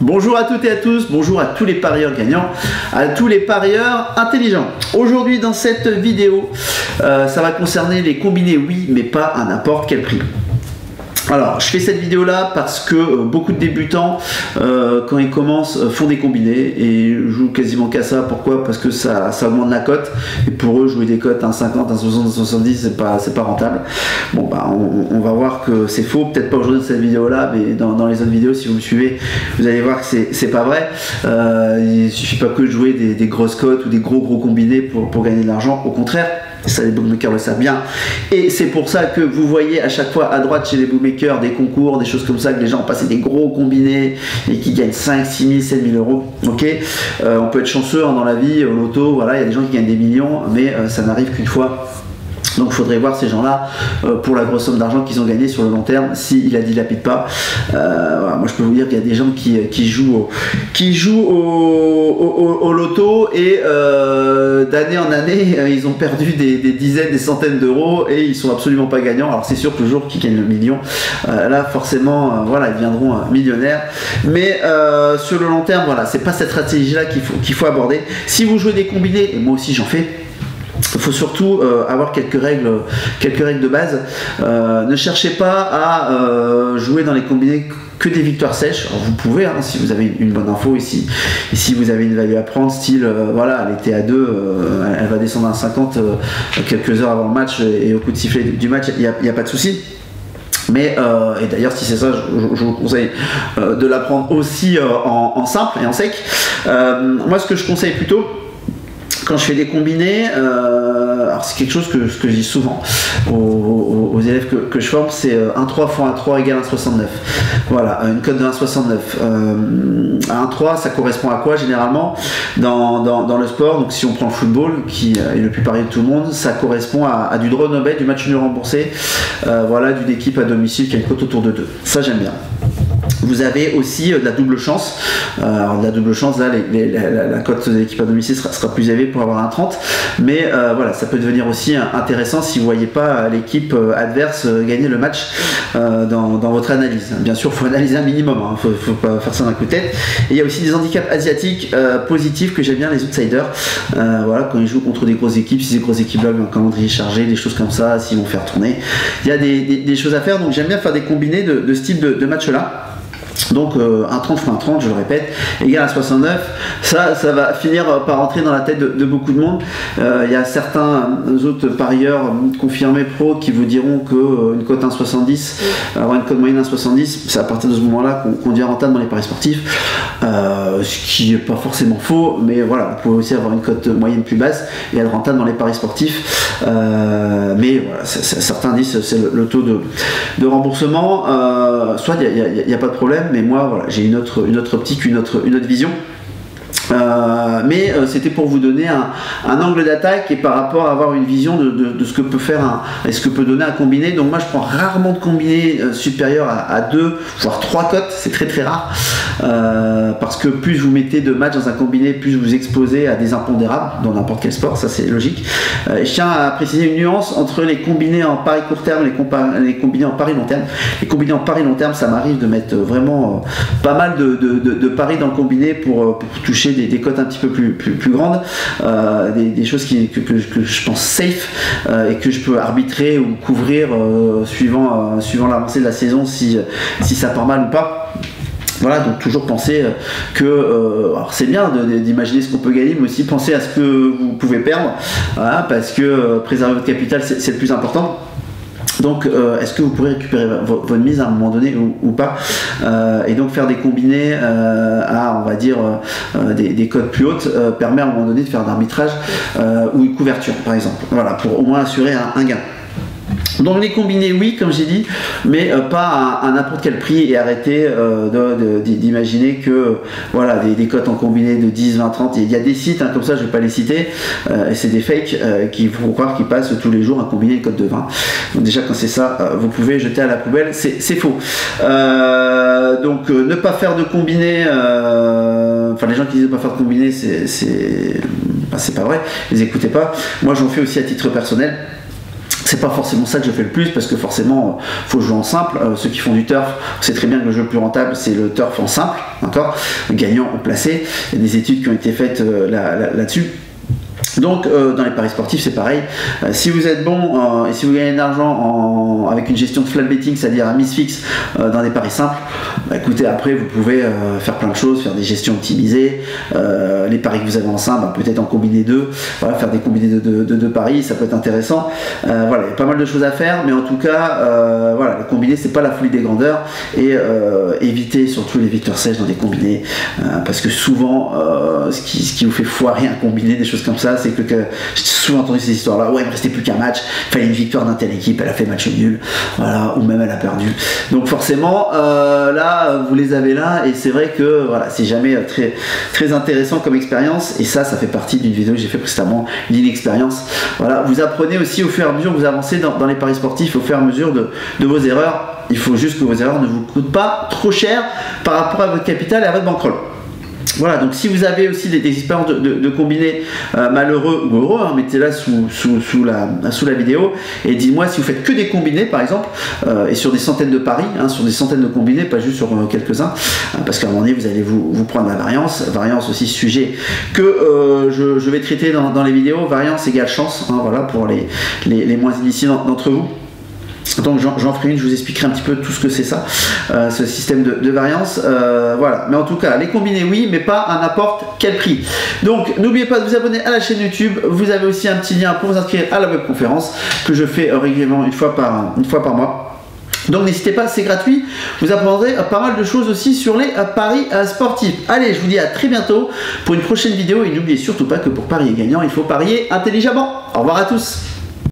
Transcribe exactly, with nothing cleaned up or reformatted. Bonjour à toutes et à tous, bonjour à tous les parieurs gagnants, à tous les parieurs intelligents. Aujourd'hui dans cette vidéo, euh, ça va concerner les combinés oui, mais pas à n'importe quel prix. Alors, je fais cette vidéo là parce que euh, beaucoup de débutants, euh, quand ils commencent, euh, font des combinés et jouent quasiment qu'à ça. Pourquoi? Parce que ça, ça augmente la cote. Et pour eux, jouer des cotes à un cinquante, un soixante, un soixante-dix, c'est pas, c'est pas rentable. Bon, bah, on, on va voir que c'est faux. Peut-être pas aujourd'hui dans cette vidéo là, mais dans, dans les autres vidéos, si vous me suivez, vous allez voir que c'est, c'est pas vrai. Euh, il ne suffit pas que de jouer des, des grosses cotes ou des gros gros combinés pour, pour gagner de l'argent. Au contraire. Ça, les bookmakers le savent bien, et c'est pour ça que vous voyez à chaque fois à droite chez les bookmakers des concours, des choses comme ça, que les gens ont passé des gros combinés et qui gagnent cinq, six mille, sept mille euros. Ok, euh, on peut être chanceux hein, dans la vie, au loto, voilà, il y a des gens qui gagnent des millions, mais euh, ça n'arrive qu'une fois. Donc il faudrait voir ces gens-là euh, pour la grosse somme d'argent qu'ils ont gagné sur le long terme, s'ils la dilapident pas. Euh, voilà, moi je peux vous dire qu'il y a des gens qui, qui jouent au, qui jouent au, au, au, au loto et euh, d'année en année euh, ils ont perdu des, des dizaines, des centaines d'euros et ils sont absolument pas gagnants. Alors c'est sûr que le jour qu'ils gagnent le million, euh, là forcément euh, voilà, ils deviendront euh, millionnaires. Mais euh, sur le long terme, voilà, c'est pas cette stratégie-là qu'il faut, qu'il faut aborder. Si vous jouez des combinés, et moi aussi j'en fais, il faut surtout euh, avoir quelques règles, quelques règles de base. Euh, ne cherchez pas à euh, jouer dans les combinés que des victoires sèches. Alors vous pouvez, hein, si vous avez une bonne info ici, et si vous avez une value à prendre, style, euh, voilà, elle était à deux, euh, elle va descendre à cinquante euh, quelques heures avant le match et, et au coup de sifflet du match, il n'y a, a pas de souci. Mais, euh, et d'ailleurs si c'est ça, je, je, je vous conseille euh, de la prendre aussi euh, en, en simple et en sec. Euh, moi ce que je conseille plutôt, quand je fais des combinés, euh, alors c'est quelque chose que, que je dis souvent aux, aux, aux élèves que, que je forme, c'est un virgule trois fois un virgule trois égale un virgule soixante-neuf. Voilà, une cote de un virgule soixante-neuf. Euh, un virgule trois, ça correspond à quoi généralement dans, dans, dans le sport? Donc si on prend le football, qui est le plus parié de tout le monde, ça correspond à, à du draw no bet, du match nul remboursé, euh, voilà, d'une équipe à domicile qui a une cote autour de deux. Ça j'aime bien. Vous avez aussi de la double chance. Alors de la double chance, là, les, les, la, la cote de l'équipe à domicile sera, sera plus élevée pour avoir un un virgule trente. Mais euh, voilà, ça peut devenir aussi intéressant si vous ne voyez pas l'équipe adverse gagner le match euh, dans, dans votre analyse. Bien sûr, il faut analyser un minimum, hein, faut, faut pas faire ça d'un coup de tête. Et il y a aussi des handicaps asiatiques euh, positifs que j'aime bien, les outsiders. Euh, voilà, quand ils jouent contre des grosses équipes, si ces grosses équipes-là ont un calendrier chargé, des choses comme ça, s'ils vont faire tourner. Il y a des, des, des choses à faire, donc j'aime bien faire des combinés de, de ce type de, de match-là. Donc euh, un virgule trente fois un virgule trente, je le répète, égale à soixante-neuf, ça, ça va finir par entrer dans la tête de, de beaucoup de monde. Il euh, y a certains autres parieurs confirmés pro qui vous diront qu'une cote un virgule soixante-dix, avoir une cote moyenne un virgule soixante-dix, c'est à partir de ce moment-là qu'on qu'on devient rentable dans les paris sportifs, euh, ce qui n'est pas forcément faux, mais voilà, vous pouvez aussi avoir une cote moyenne plus basse et être rentable dans les paris sportifs. Euh, mais voilà, c'est, c'est, certains disent c'est le, le taux de, de remboursement, euh, soit il n'y a, a, a pas de problème, mais moi voilà, j'ai une autre, une autre optique, une autre, une autre vision. Euh, mais euh, c'était pour vous donner un, un angle d'attaque et par rapport à avoir une vision de, de, de ce que peut faire un, et ce que peut donner un combiné. Donc moi je prends rarement de combinés euh, supérieurs à, à deux voire trois cotes, c'est très très rare, euh, parce que plus vous mettez de matchs dans un combiné, plus vous exposez à des impondérables dans n'importe quel sport, ça c'est logique. Euh, je tiens à préciser une nuance entre les combinés en paris court terme et les, les combinés en paris long terme. Les combinés en paris long terme, ça m'arrive de mettre vraiment euh, pas mal de, de, de, de paris dans le combiné pour, euh, pour toucher Des, des cotes un petit peu plus, plus, plus grandes, euh, des, des choses qui, que, que, que je pense safe euh, et que je peux arbitrer ou couvrir euh, suivant, euh, suivant l'avancée de la saison, si, si ça part mal ou pas. Voilà, donc toujours penser que euh, alors c'est bien d'imaginer ce qu'on peut gagner, mais aussi penser à ce que vous pouvez perdre, voilà, parce que euh, préserver votre capital, c'est le plus important. Donc euh, est-ce que vous pourrez récupérer votre mise à un moment donné ou, ou pas, euh, et donc faire des combinés euh, à, on va dire, euh, des, des cotes plus hautes euh, permet à un moment donné de faire un arbitrage euh, ou une couverture par exemple, voilà, pour au moins assurer un, un gain. Donc les combinés oui, comme j'ai dit, mais euh, pas à, à n'importe quel prix, et arrêter euh, d'imaginer que euh, voilà, des, des cotes en combiné de dix, vingt, trente, il y a des sites hein, comme ça, je ne vais pas les citer, euh, c'est des fakes euh, qui font croire qu'ils passent tous les jours un combiné de cote de vingt. Donc déjà quand c'est ça, euh, vous pouvez jeter à la poubelle, c'est faux. Euh, donc euh, ne pas faire de combiné, euh, enfin les gens qui disent ne pas faire de combiné, c'est ben, pas vrai, les écoutez pas. Moi j'en fais aussi à titre personnel. c'est pas forcément ça que je fais le plus, parce que forcément faut jouer en simple. Euh, ceux qui font du turf, c'est très bien que le jeu le plus rentable c'est le turf en simple, d'accord, gagnant ou placé. Il y a des études qui ont été faites euh, là, là, là dessus. Donc euh, dans les paris sportifs c'est pareil, euh, si vous êtes bon euh, et si vous gagnez de l'argent avec une gestion de flat betting, c'est à dire à mise fixe euh, dans des paris simples, bah, écoutez, après vous pouvez euh, faire plein de choses, faire des gestions optimisées, euh, les paris que vous avez en simple, bah, peut-être en combiné deux, voilà, faire des combinés de deux de, de, de paris, ça peut être intéressant. Euh, voilà, il y a pas mal de choses à faire, mais en tout cas euh, voilà, les combinés c'est pas la folie des grandeurs, et euh, évitez surtout les victoires sèches dans des combinés, euh, parce que souvent euh, ce, qui, ce qui vous fait foirer un combiné, des choses comme ça, c'est que, que j'ai souvent entendu ces histoires là, ouais il me restait plus qu'un match, il fallait une victoire d'un telle équipe, elle a fait match nul, voilà, ou même elle a perdu. Donc forcément euh, là vous les avez là, et c'est vrai que voilà, c'est jamais très, très intéressant comme expérience, et ça ça fait partie d'une vidéo que j'ai fait précédemment, l'inexpérience. Voilà, vous apprenez aussi au fur et à mesure que vous avancez dans, dans les paris sportifs, au fur et à mesure de, de vos erreurs. Il faut juste que vos erreurs ne vous coûtent pas trop cher par rapport à votre capital et à votre bankroll. Voilà, donc si vous avez aussi des, des expériences de, de, de combinés euh, malheureux ou heureux, hein, mettez-la sous, sous, sous, la, sous la vidéo, et dites-moi si vous faites que des combinés par exemple, euh, et sur des centaines de paris, hein, sur des centaines de combinés, pas juste sur euh, quelques-uns, hein, parce qu'à un moment donné vous allez vous, vous prendre la variance, variance aussi sujet que euh, je, je vais traiter dans, dans les vidéos, variance égale chance, hein, voilà, pour les, les, les moins initiés d'entre vous. Donc j'en ferai une, je vous expliquerai un petit peu tout ce que c'est ça, euh, ce système de, de variance, euh, voilà. Mais en tout cas, les combinés oui, mais pas à n'importe quel prix. Donc n'oubliez pas de vous abonner à la chaîne YouTube, vous avez aussi un petit lien pour vous inscrire à la webconférence que je fais régulièrement une fois par, une fois par mois. Donc n'hésitez pas, c'est gratuit, vous apprendrez pas mal de choses aussi sur les paris sportifs. Allez, je vous dis à très bientôt pour une prochaine vidéo, et n'oubliez surtout pas que pour parier gagnant, il faut parier intelligemment. Au revoir à tous.